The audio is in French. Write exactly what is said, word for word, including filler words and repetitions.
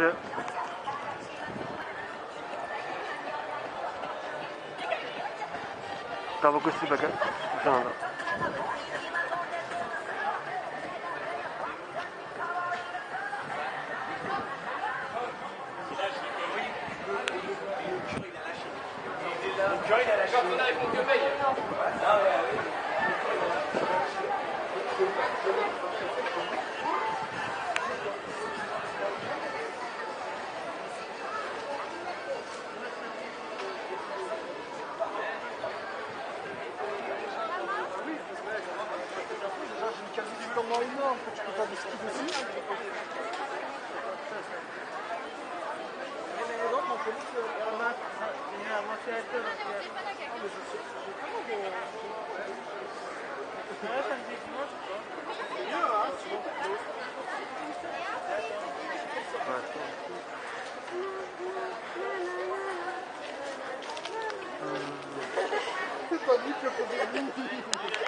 mètres. Tavukustibaka. C'est pas vite le problème.